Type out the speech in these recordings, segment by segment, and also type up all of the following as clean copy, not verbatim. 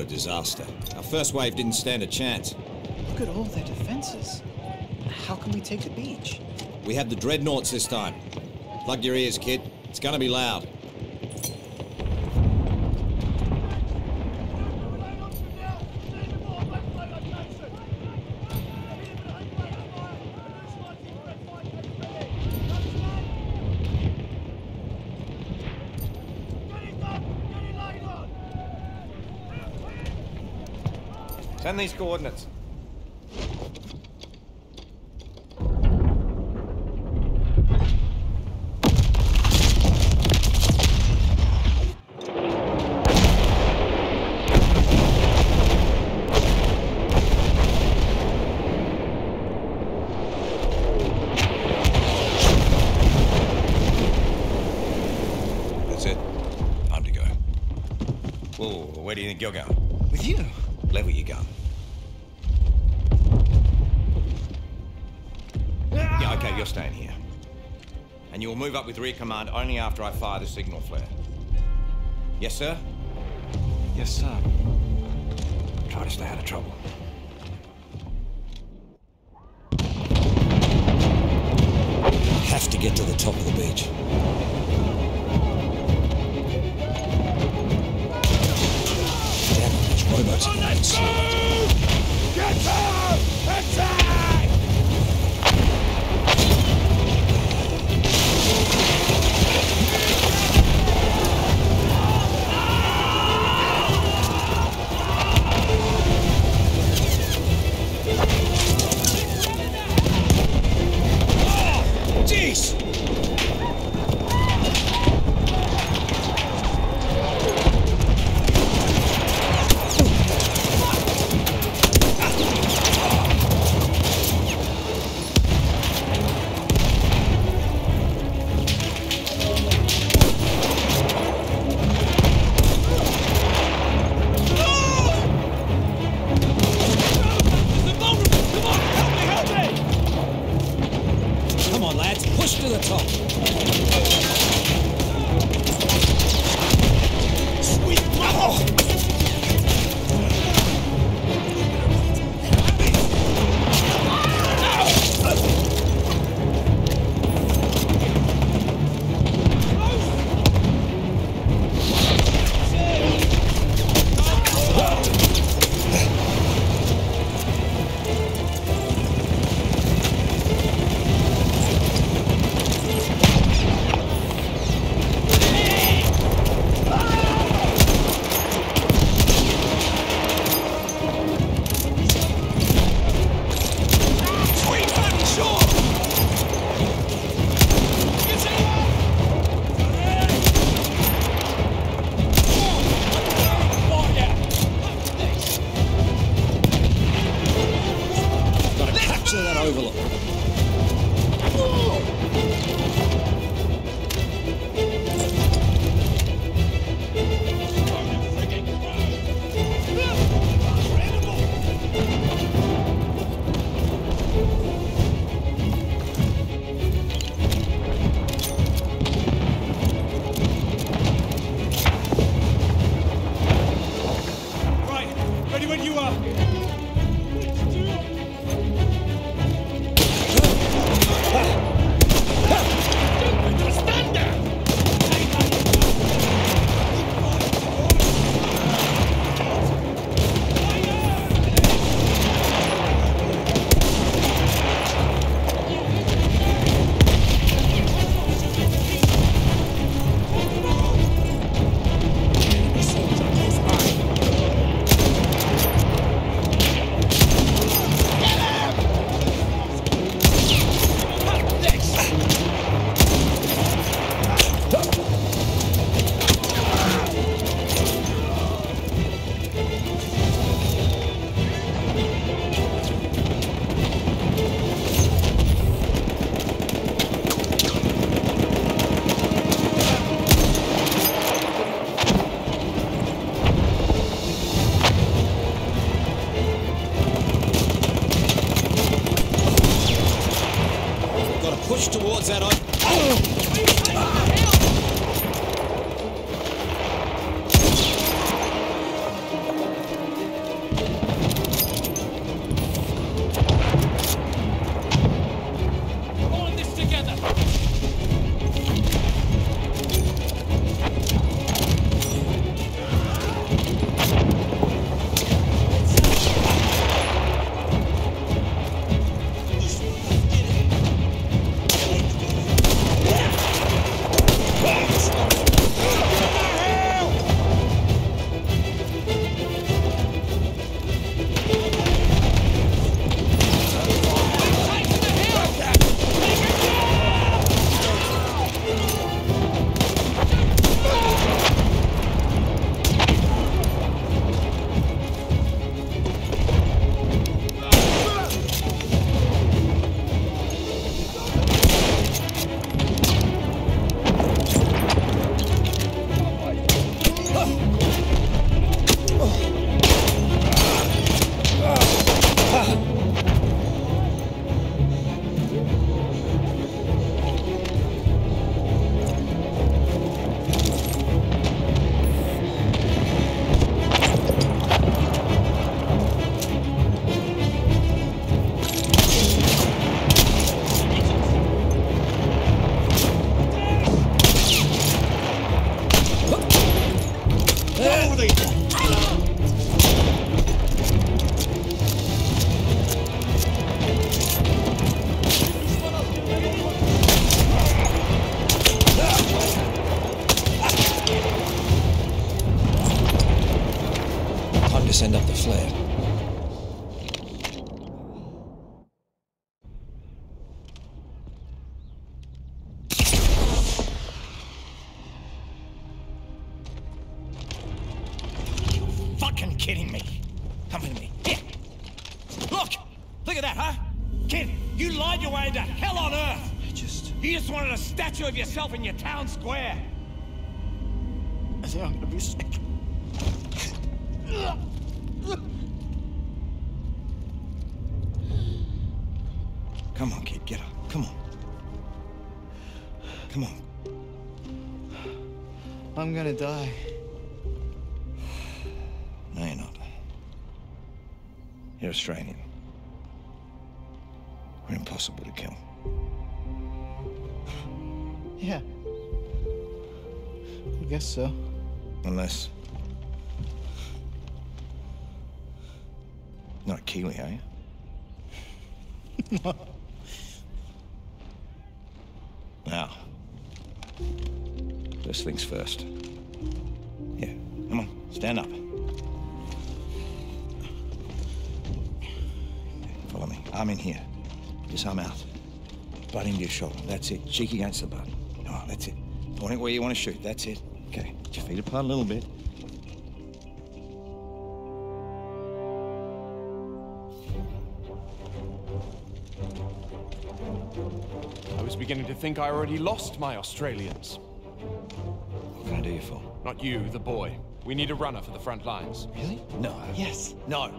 What a disaster. Our first wave didn't stand a chance. Look at all their defenses. How can we take the beach? We have the dreadnoughts this time. Plug your ears, kid. It's gonna be loud. Send these coordinates. That's it. I'm to go. Whoa, where do you think you're going? With you. Level your gun. Yeah, okay, you're staying here. And you'll move up with rear command only after I fire the signal flare. Yes, sir? Yes, sir. Try to stay out of trouble. Have to get to the top of the beach. Robots are going slow. Get down! Attack! Oh, jeez! Look at that, huh? Kid, you lied your way into hell on earth! You just wanted a statue of yourself in your town square! I think I'm gonna be sick. Come on, kid, get up. Come on. Come on. I'm gonna die. No, you're not. You're Australian. We're impossible to kill. Yeah. I guess so. Unless... Not Keeley, are you? No. Now. First things first. Yeah, come on, stand up. Follow me. Arm in here. Just arm out. Butt into your shoulder. That's it. Cheek against the butt. Oh, that's it. Point it where you want to shoot. That's it. Okay. Get your feet apart a little bit. I was beginning to think I already lost my Australians. What can I do you for? Not you, the boy. We need a runner for the front lines. Really? No. Yes. No.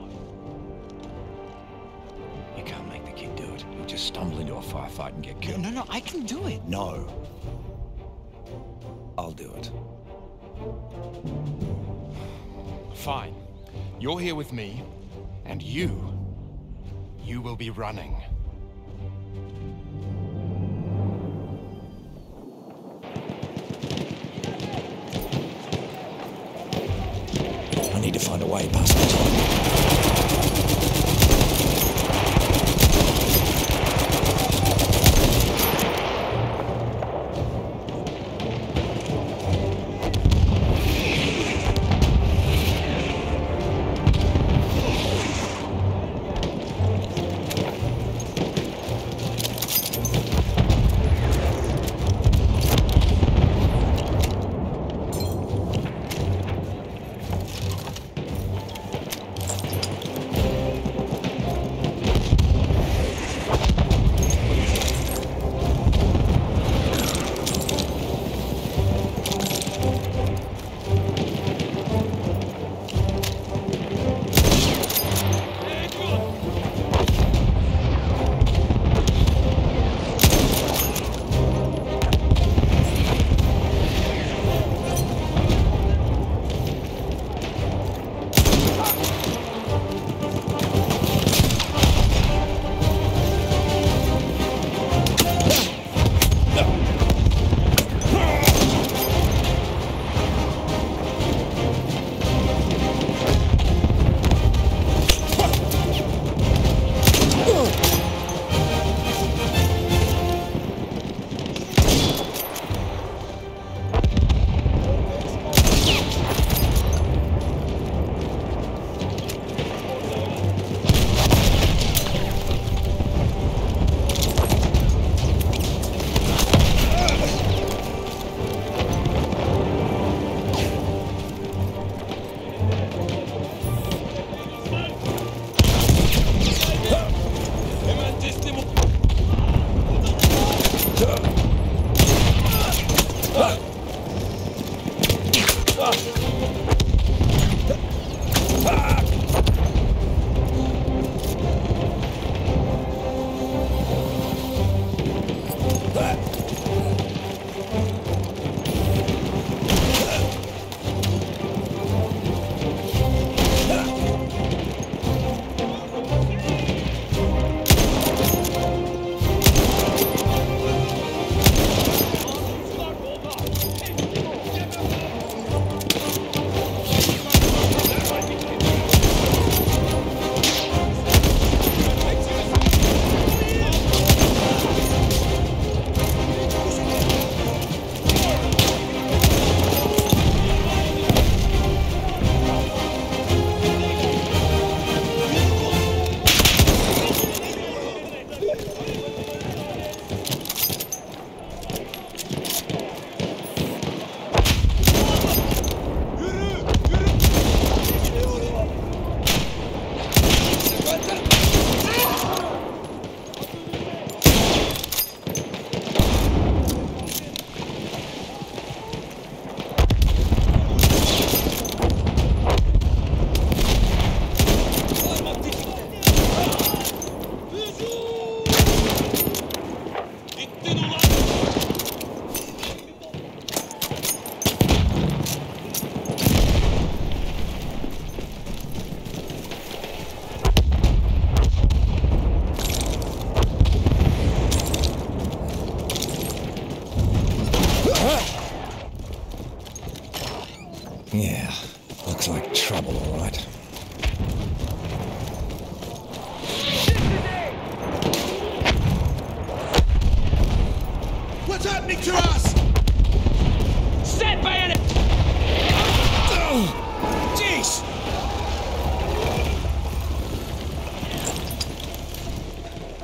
You can't make the kid do it. He'll just stumble into a firefight and get killed. No, no, no, I can do it. No. I'll do it. Fine. You're here with me, and you will be running. I need to find a way past the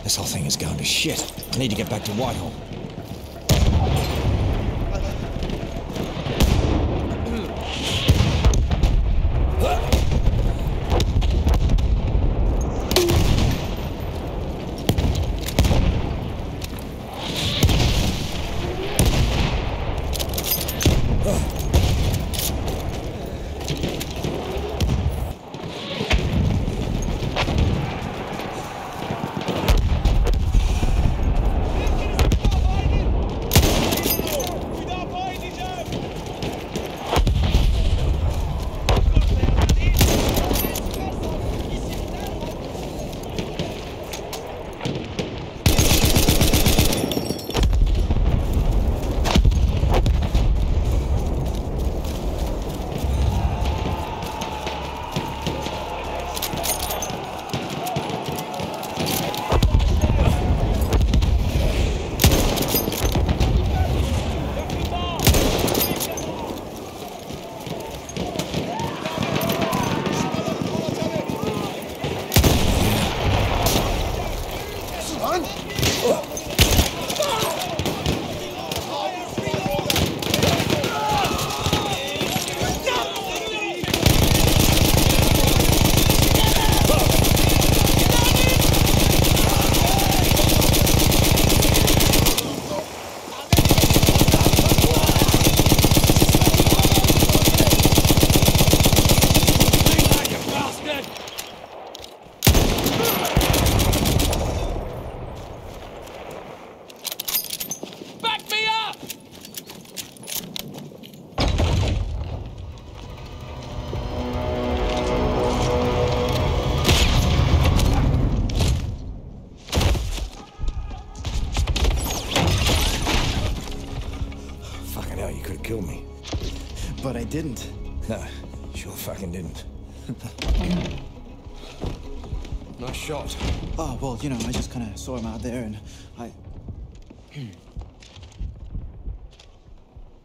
This whole thing is going to shit. I need to get back to Whitehall. Didn't. No, sure fucking didn't. Nice shot. Oh, well, you know, I just kind of saw him out there and I...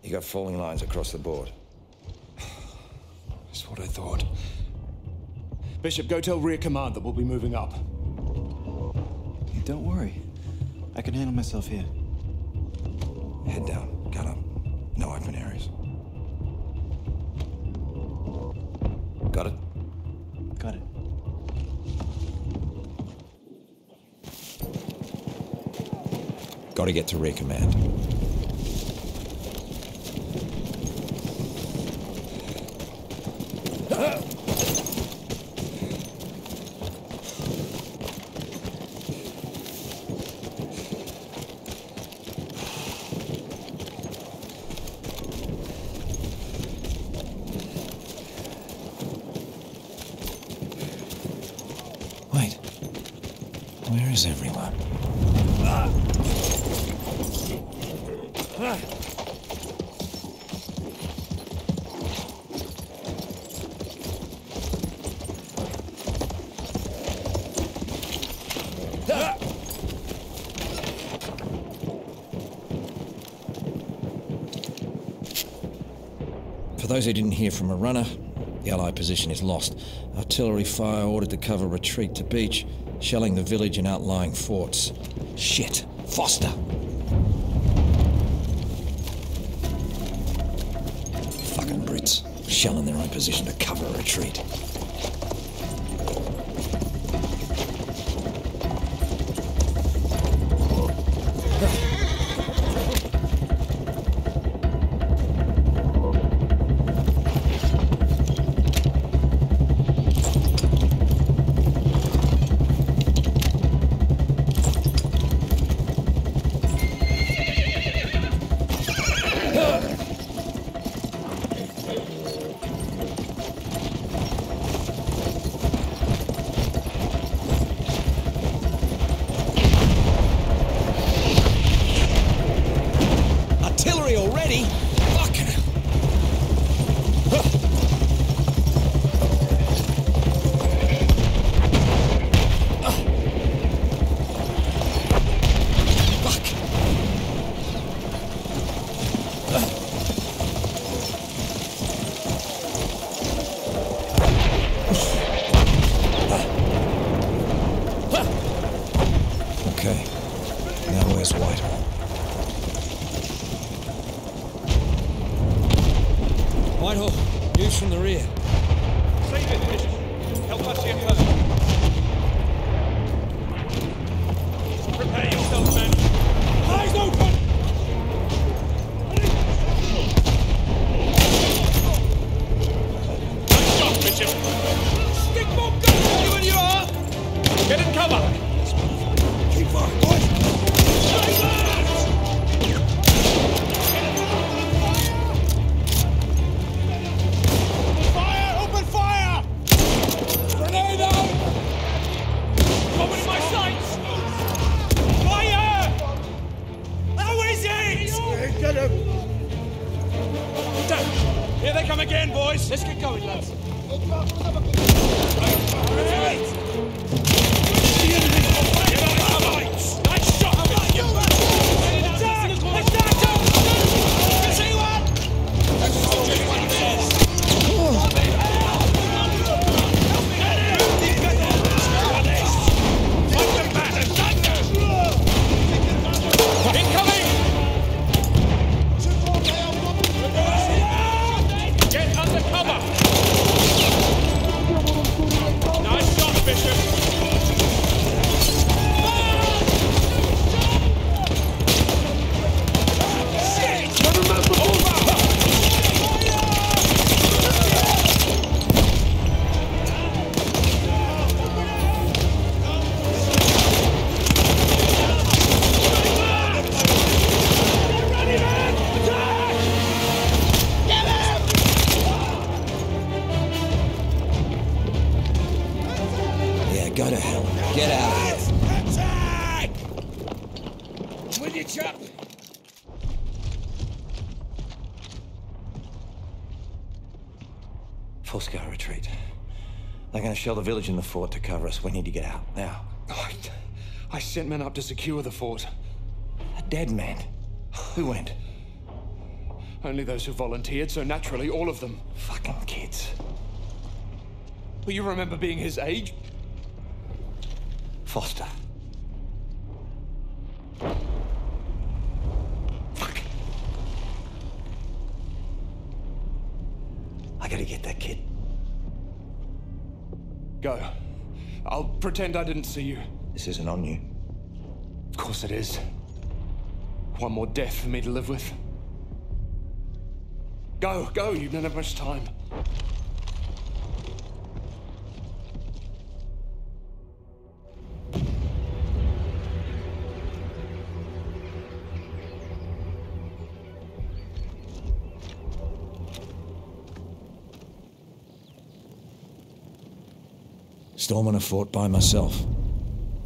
You got falling lines across the board. That's what I thought. Bishop, go tell Rear Command that we'll be moving up. Hey, don't worry. I can handle myself here. Head down, gun up. No open areas. Got it. Got it. Got to get to Rear Command. For those who didn't hear from a runner, the Allied position is lost. Artillery fire ordered to cover retreat to beach, shelling the village and outlying forts. Shit! Foster! Fucking Brits. Shelling their own position to cover a retreat. Okay. Now where's Whitehall? Whitehall, news from the rear. Save it. Help us here first. Prepare yourself, man. Eyes open! Nice shot, Bishop. Stick more guns than you and your heart. Get in cover. Keep firing, boys. Fire! Open fire! Grenade out! Covering my sights! Fire! How is it? Get him! Down! Here they come again, boys. Let's get going, lads. Go to hell. Get out of here. Attack! I'm with you, chap. Full scale retreat. They're going to shell the village and the fort to cover us. We need to get out now. I sent men up to secure the fort. A dead man? Who went? Only those who volunteered, so naturally, all of them. Fucking kids. Well, you remember being his age? Foster. Fuck. I gotta get that kid. Go. I'll pretend I didn't see you. This isn't on you. Of course it is. One more death for me to live with. Go, go, you don't have much time. Storming a fort by myself,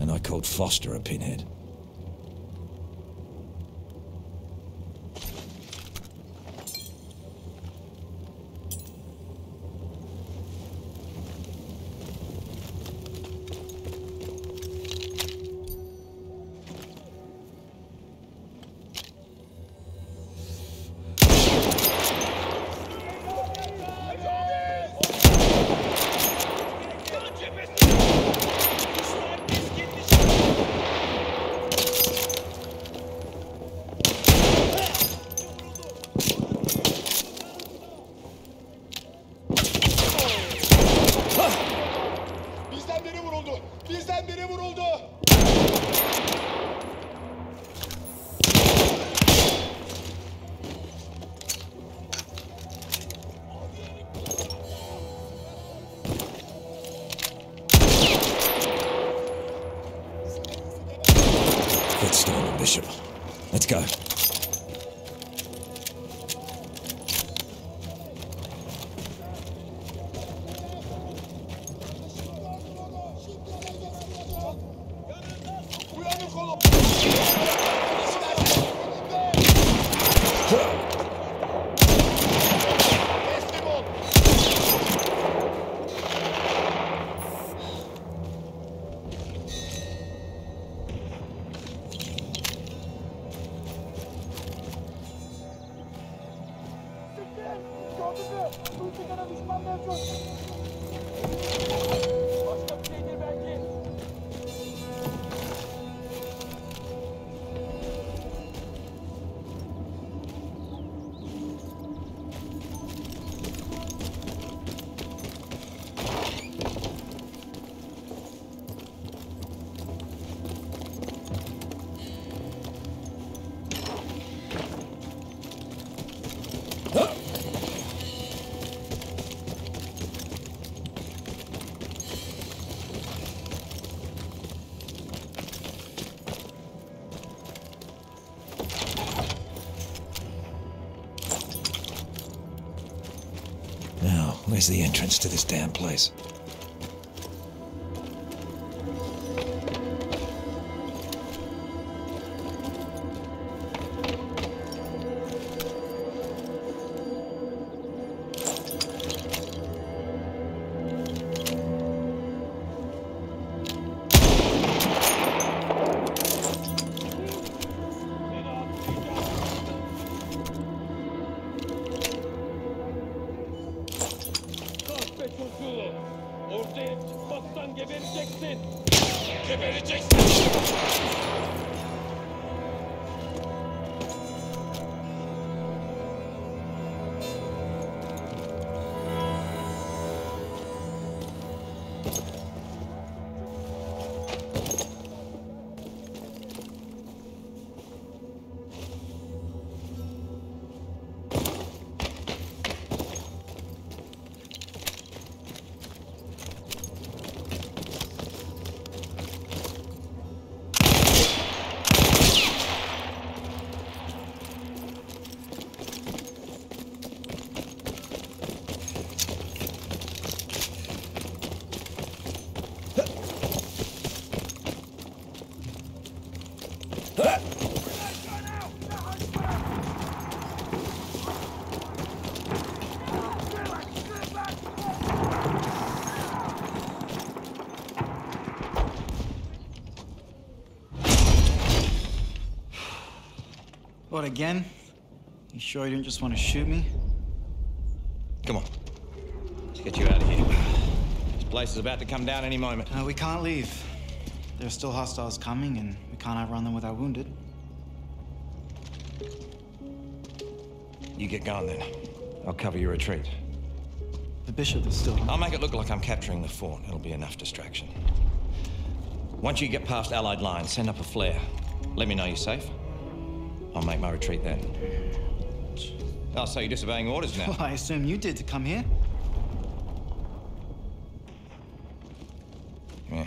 and I called Foster a pinhead. Let's go. Where's the entrance to this damn place? What, again? You sure you didn't just want to shoot me? Come on. Let's get you out of here. This place is about to come down any moment. We can't leave. There are still hostiles coming, and we can't outrun them with our wounded. You get going, then. I'll cover your retreat. The bishop is still... I'll make it look like I'm capturing the fort. It'll be enough distraction. Once you get past Allied lines, send up a flare. Let me know you're safe. I'll make my retreat then. Oh, so you're disobeying orders now? Well, I assume you did to come here. Yeah.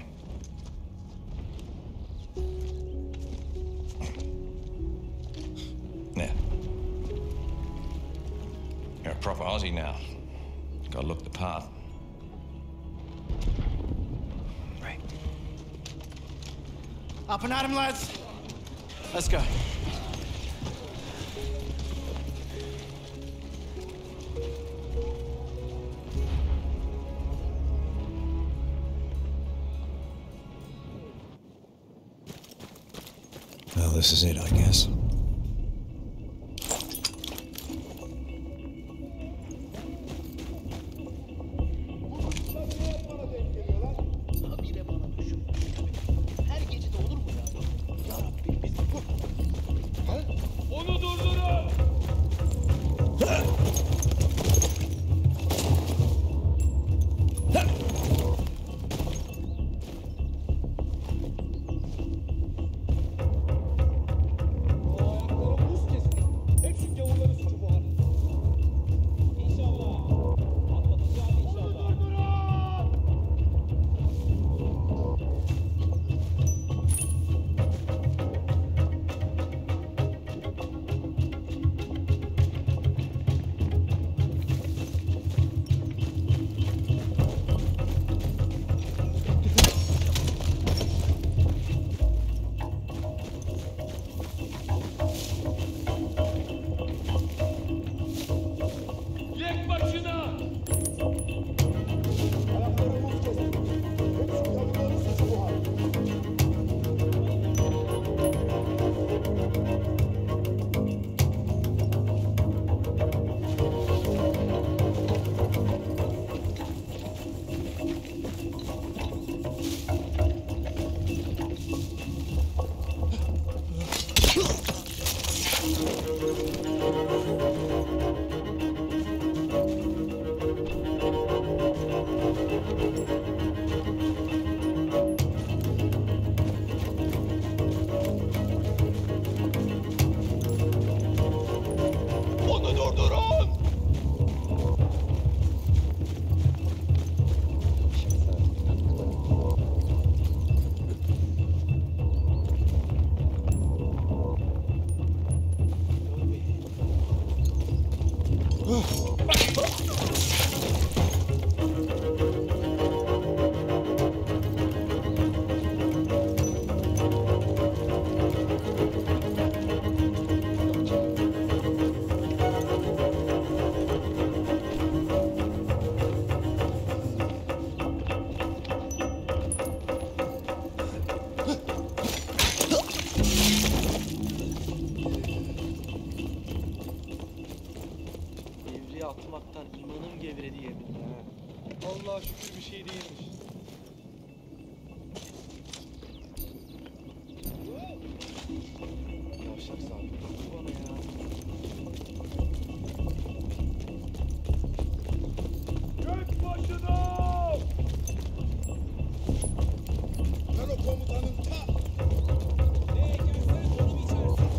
Yeah. You're a proper Aussie now. Gotta look the part. Right. Up and at 'em, lads. Let's go. This is it, I guess. Oh. Hiçbir bir şey değilmiş. Yavşak sağlık. Bu bana ya. Gök başına! Karo komutanın ta! Neye gelsen onu biçersin.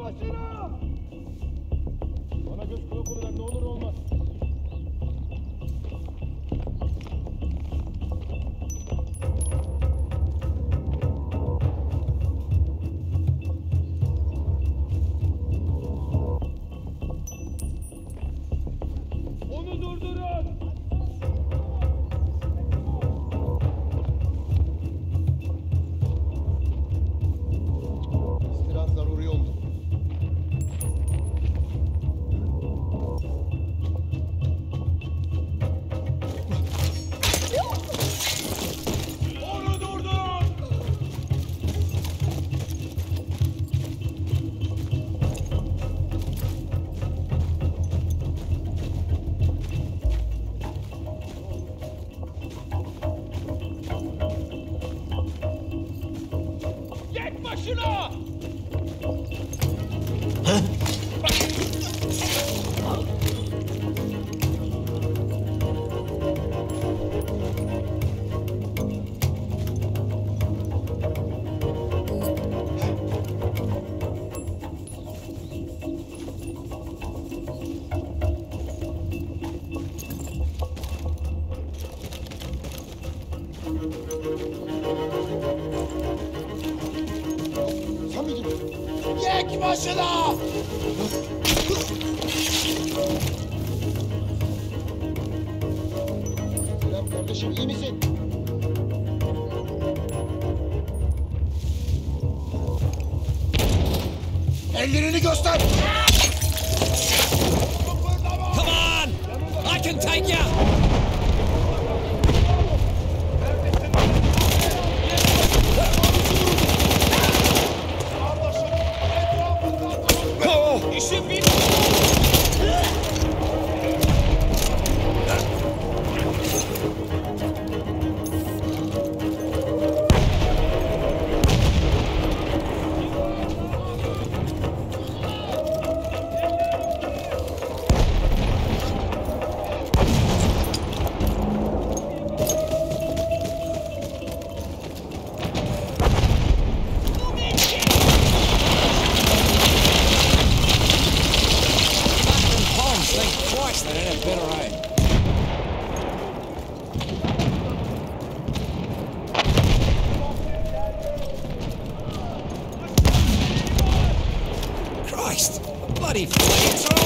Başına! Bana göz kulak olarak ne olur olmaz. Başına! Selam kardeşim, iyi misin? Ellerini göster! Come on! I can take you! bloody flamethrower!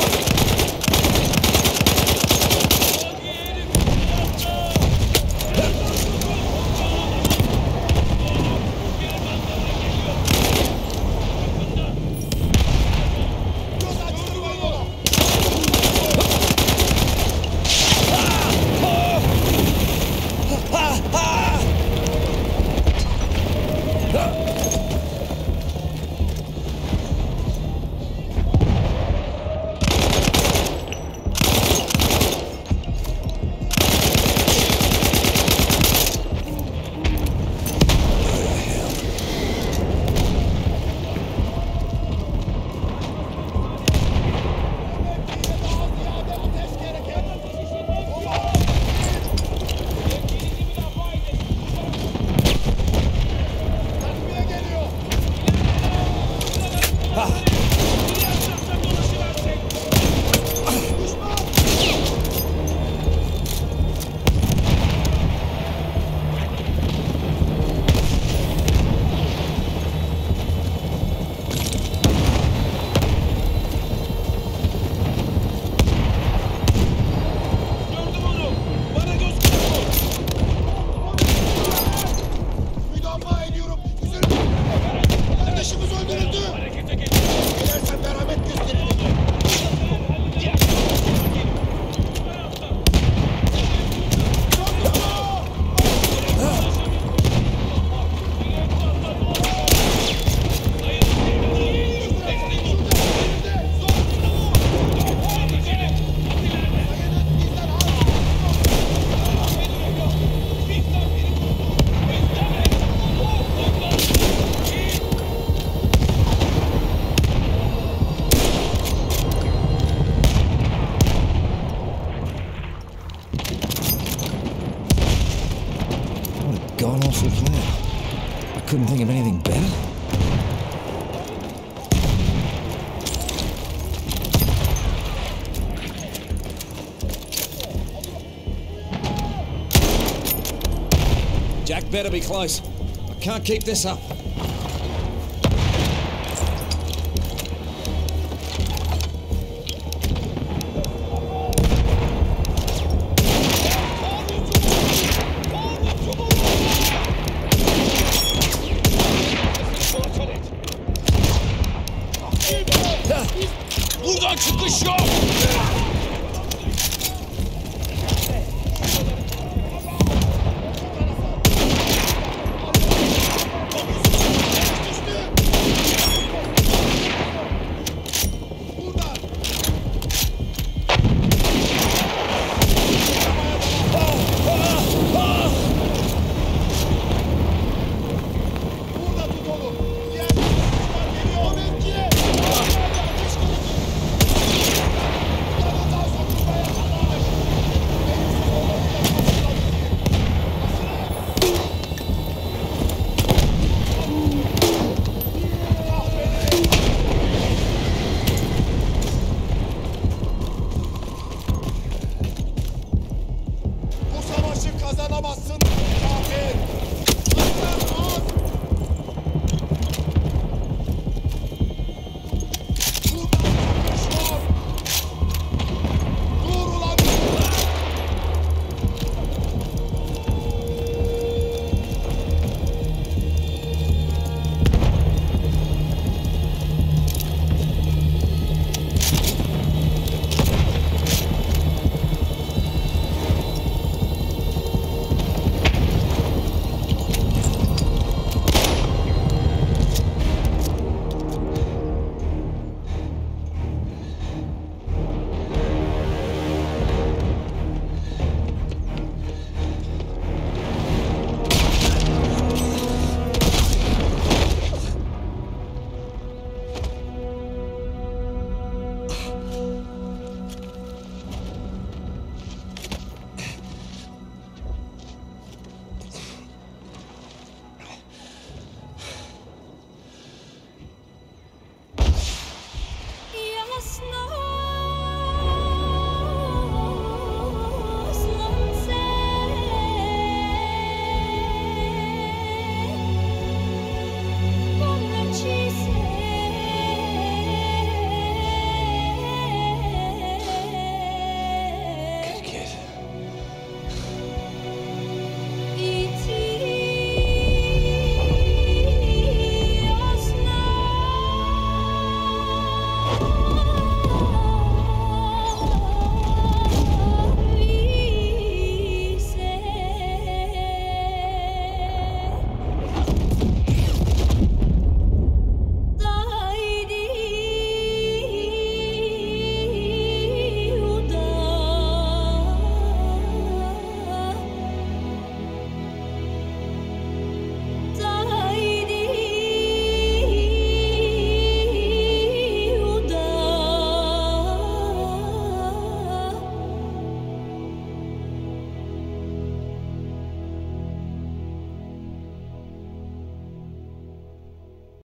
Couldn't think of anything better. Jack better be close. I can't keep this up. Who wants to go show?